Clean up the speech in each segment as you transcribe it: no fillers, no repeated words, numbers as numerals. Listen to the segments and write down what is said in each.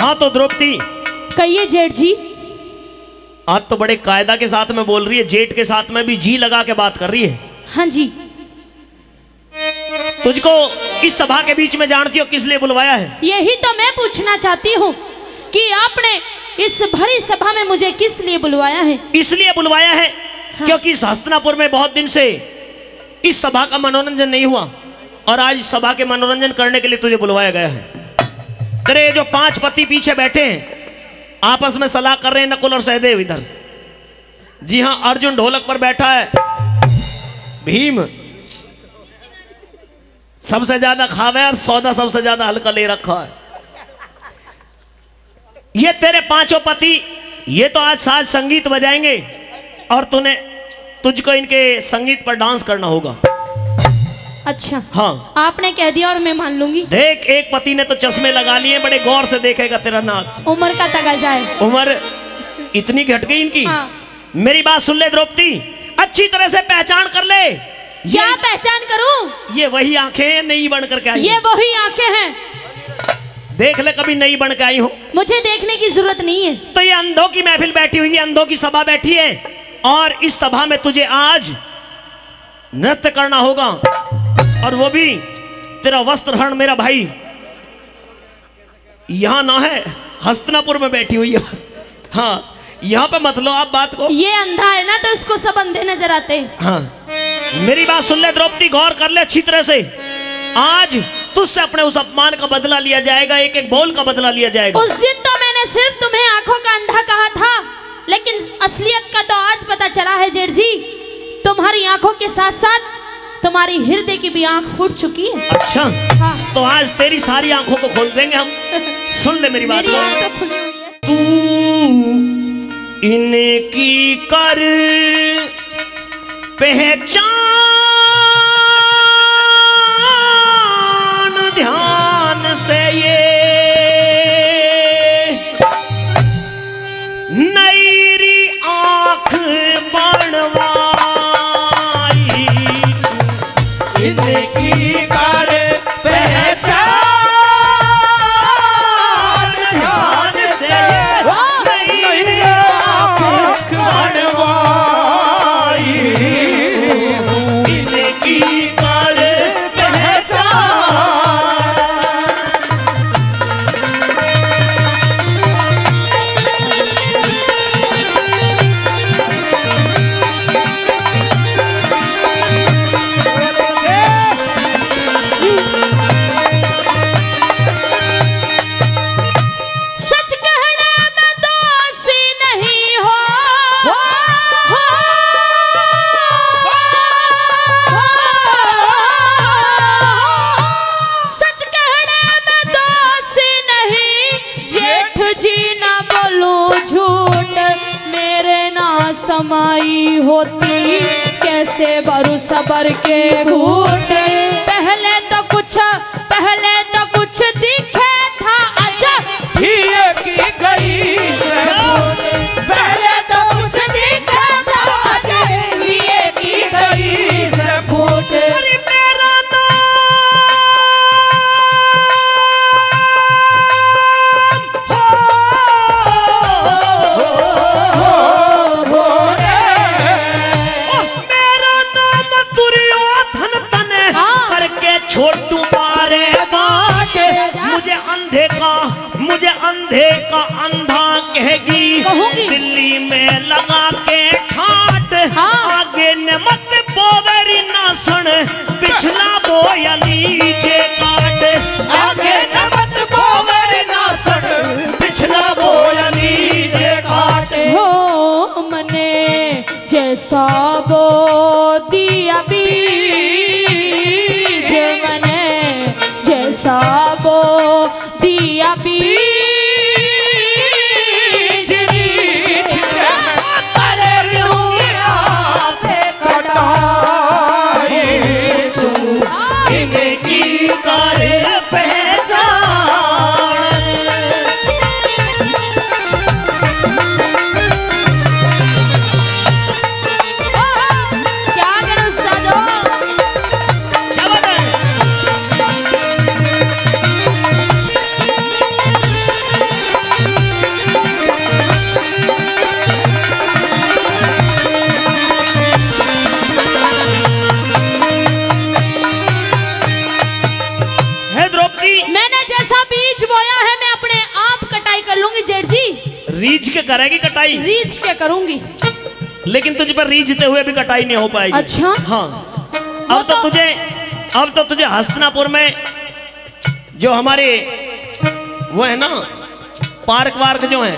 हाँ तो द्रौपदी कहिए जेठ जी। आज तो बड़े कायदा के साथ में बोल रही है, जेठ के साथ में भी जी लगा के बात कर रही है। हाँ जी। तुझको इस सभा के बीच में जानती हो किस लिए बुलवाया है? यही तो मैं पूछना चाहती हूँ कि आपने इस भरी सभा में मुझे किस लिए बुलवाया है? इसलिए बुलवाया है हाँ। क्योंकि इस हस्तिनापुर में बहुत दिन से इस सभा का मनोरंजन नहीं हुआ और आज इस सभा के मनोरंजन करने के लिए तुझे बुलवाया गया है। तेरे जो 5 पति पीछे बैठे हैं आपस में सलाह कर रहे हैं, नकुल और सहदेव इधर। जी हाँ, अर्जुन ढोलक पर बैठा है, भीम सबसे ज्यादा खावे है और सौदा सबसे ज्यादा हल्का ले रखा है। ये तेरे 5 पति ये तो आज साज संगीत बजाएंगे और तुझको इनके संगीत पर डांस करना होगा। अच्छा हाँ, आपने कह दिया और मैं मान लूंगी। देख, एक पति ने तो चश्मे लगा लिए, बड़े गौर से देखेगा तेरा नाच। उम्र का तगाजा है, उम्र इतनी घट गई इनकी हाँ। मेरी बात सुन ले द्रौपदी, अच्छी तरह से पहचान कर ले। क्या पहचान करूं? ये वही आंखें हैं, नई बनकर के आई। ये वही आंखें हैं, देख ले कभी नई बन के आई हो। मुझे देखने की जरूरत नहीं है। तो ये अंधों की महफिल बैठी हुई है, अंधों की सभा बैठी है और इस सभा में तुझे आज नृत्य करना होगा और वो भी तेरा वस्त्रहरण मेरा भाई यहाँ ना है, हस्तिनापुर में बैठी हुई है हाँ, यहाँ पे मत लो आप बात को। ये अंधा है ना तो इसको सब अंधे नजर आते हैं हाँ। मेरी बात सुन ले द्रौपदी, गौर कर ले अच्छी तरह से। आज तुझसे अपने उस अपमान का बदला लिया जाएगा, एक एक बोल का बदला लिया जाएगा। उस दिन तो मैंने सिर्फ तुम्हें आंखों का अंधा कहा था, लेकिन असलियत का तो आज पता चला है जेठ जी। तुम्हारी आंखों के साथ साथ तुम्हारी हृदय की भी आंख फूट चुकी है। अच्छा हाँ। तो आज तेरी सारी आंखों को खोल देंगे हम। सुन ले मेरी बात, तू इनकी कर पहचान ध्यान से, ये नईरी आंख बनवा की कर पहचान ध्यान से, नई आँख बनवाई हूँ। इनकी कर समाई होती कैसे बरू सबर के घूट। पहले तो कुछ दिखे था अच्छा ये की गई पहले तो कुछ दिखे था अच्छा ये की गई सबूत। मेरा मुझे अंधे का अंधा कहूंगी। दिल्ली में लगा के ठाट हाँ। आगे न मत बोवेरी ना सुन पिछला बोयली जे काट, आगे न मत बोवेरी ना सुन पिछला बोयली जे काट। हो मने जैसा बो दिया बीज, मने जैसा बो दिया बीज, रीझ के करेगी कटाई, रीझ के करूंगी, लेकिन तुझ पर रीझते हुए भी कटाई नहीं हो पाएगी। अच्छा हाँ, अब तो तुझे हस्तिनापुर में जो हमारे वो है ना पार्क वार्क जो है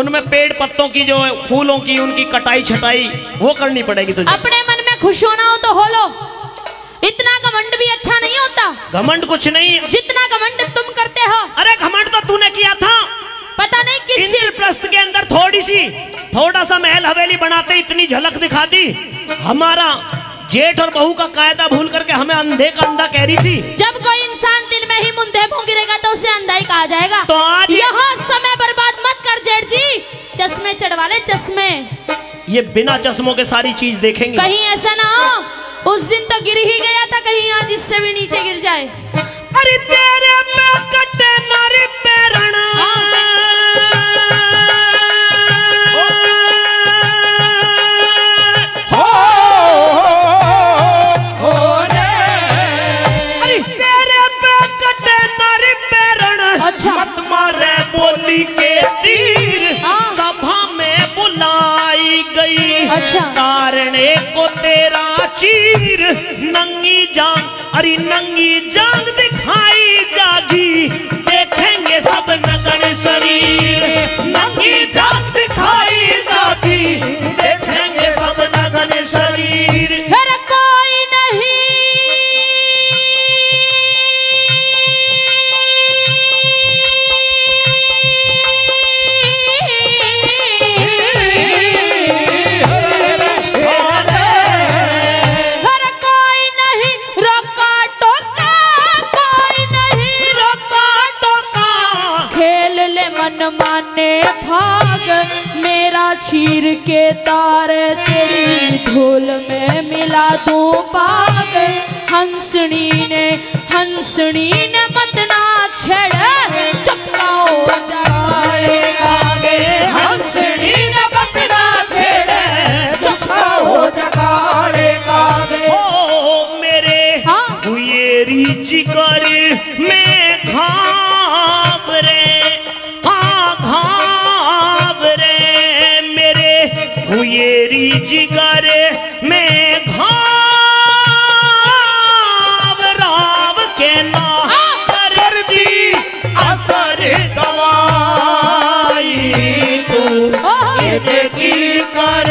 उनमें पेड़ पत्तों की जो फूलों की उनकी कटाई छटाई वो करनी पड़ेगी तुझे। अपने मन में खुश होना हो तो हो लो, इतना घमंड भी अच्छा नहीं होता। घमंड कुछ नहीं जितना घमंड तुम करते हो। अरे घमंड तो तूने किया था, पता नहीं किस इंद्रप्रस्थ के अंदर थोड़ा सा महल हवेली बनाते इतनी झलक दिखा दी। हमारा जेठ और बहू का कायदा भूल करके हमें अंधे का अंधा कह रही थी। जब कोई इंसान दिन में ही मुंधे मुंह गिरेगा तो उसे अंधा ही कहा जाएगा। तो आज यहाँ समय बर्बाद मत कर जेठ जी, चश्मे चढ़वा ले चश्मे। ये बिना चश्मों के सारी चीज देखेंगे, कहीं ऐसा ना हो उस दिन तो गिर ही गया था, कहीं आज इससे भी नीचे गिर जाए। अरे तेरे पे नारी पेरणा अरे तेरे पे कटे नारी पेरणा। अच्छा मत मारे बोली के तीर, सभा में बुलाई गई। अच्छा तारने को तेरा चीर, नंगी जान अरे नंगी जान दिखाई जागी, देखेंगे सब नग्न शरीर। नंगी जान दिखाई जागी, देखेंगे सब नग्न शरीर। फिर कोई चीर के तार तेरी धूल में मिला दूं पाग। हंसनी ने मतना छेड़, चपका हो जाएगा गे। हंसनी ने मतना छेड़, चपका हो जाएगा गे। ओ मेरे हुए रीच कर में घाव रे, हाँ घाव रे हुए जिगर में घाव। राव के ना कर दी असर दवाई, तू बेटी कर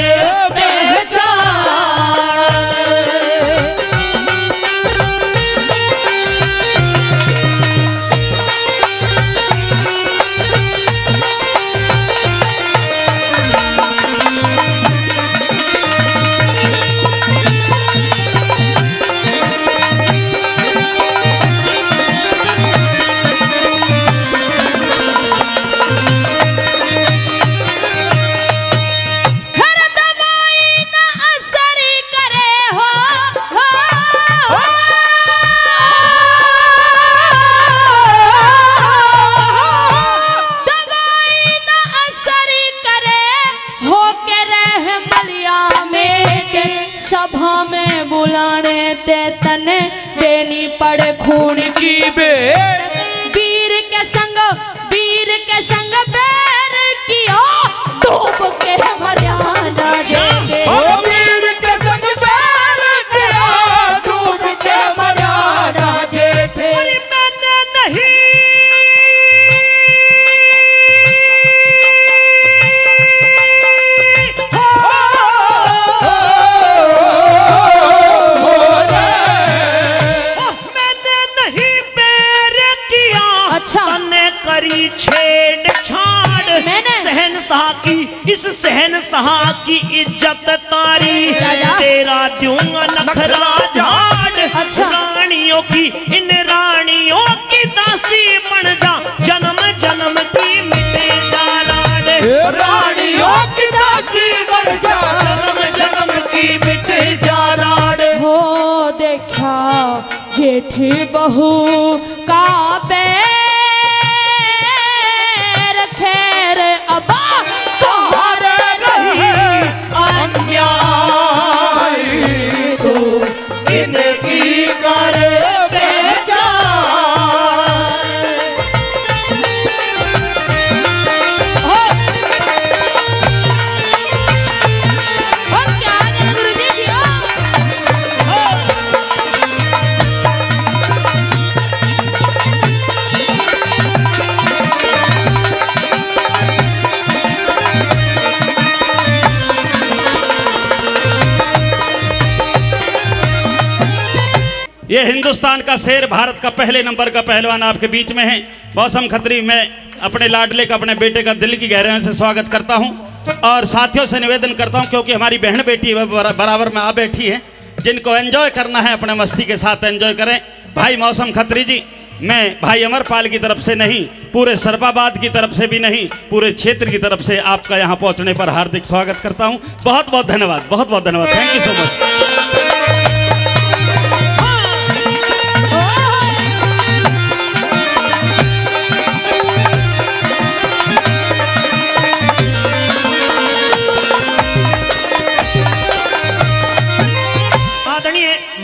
ये हिंदुस्तान का शेर, भारत का पहले नंबर का पहलवान आपके बीच में है मौसम खत्री। मैं अपने लाडले का, अपने बेटे का दिल की गहराइयों से स्वागत करता हूं और साथियों से निवेदन करता हूं, क्योंकि हमारी बहन बेटी बराबर में आ बैठी है, जिनको एंजॉय करना है अपने मस्ती के साथ एंजॉय करें। भाई मौसम खत्री जी, मैं भाई अमरपाल की तरफ से नहीं, पूरे सरफाबाद की तरफ से भी नहीं, पूरे क्षेत्र की तरफ से आपका यहाँ पहुँचने पर हार्दिक स्वागत करता हूँ। बहुत बहुत धन्यवाद, बहुत बहुत धन्यवाद, थैंक यू सो मच।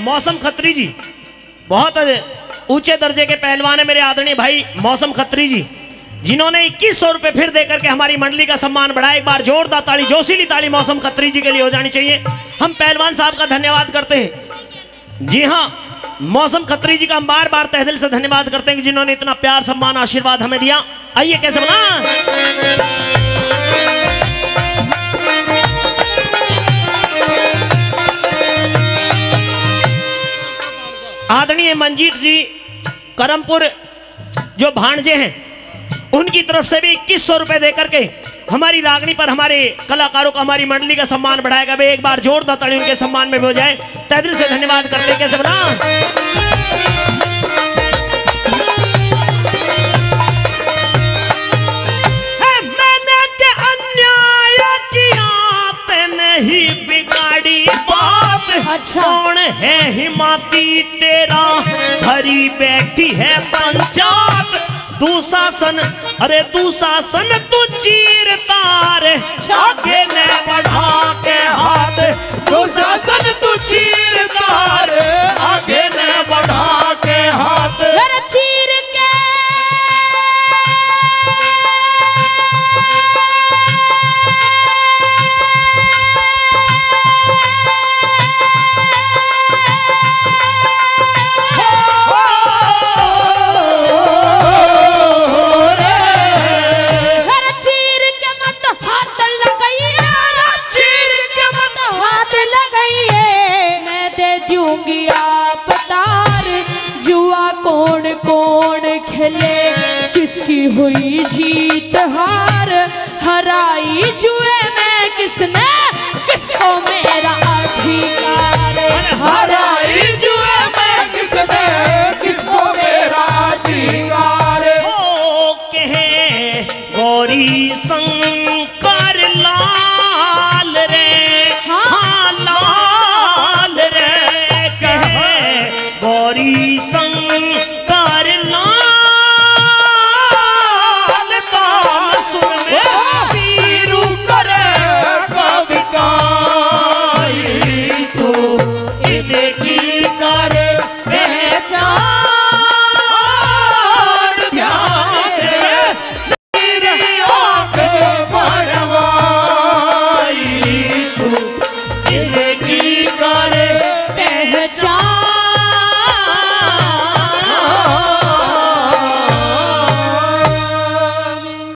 मौसम खत्री जी बहुत ऊंचे दर्जे के पहलवान है, मेरे आदरणीय भाई मौसम खत्री जी, जिन्होंने 2100 रुपए फिर देकर के हमारी मंडली का सम्मान बढ़ाया। एक बार जोरदार ताली, जोशीली ताली मौसम खत्री जी के लिए हो जानी चाहिए। हम पहलवान साहब का धन्यवाद करते हैं। जी हाँ, मौसम खत्री जी का हम बार बार तहे दिल से धन्यवाद करते हैं, जिन्होंने इतना प्यार, सम्मान, आशीर्वाद हमें दिया। आइए कैसे बना आदरणीय मंजीत जी करमपुर जो भांजे हैं, उनकी तरफ से भी 2100 रुपए देकर के हमारी रागनी पर, हमारे कलाकारों का, हमारी मंडली का सम्मान बढ़ाएगा। वे एक बार जोरदार ताली उनके सम्मान में भी हो जाए। तहे दिल से धन्यवाद करते हैं। कैसे बना है, मैंने के अन्याय किया तूने ही बिगाड़ी बात। कौन है हिमाती तेरा, भरी बैठी है पंचायत। दूसासन, अरे दूसासन तू चीर तार आगे न बढ़ा के हाथ। दूसासन तू चीर तार आगे न बढ़ा के हाथ। किसकी हुई जीत हार, हराई जुए में किसने किसको मेरा अधिकार। हराई जुए में किसने किसको मेरा अधिकार। ओ कहे गौरी संकर ला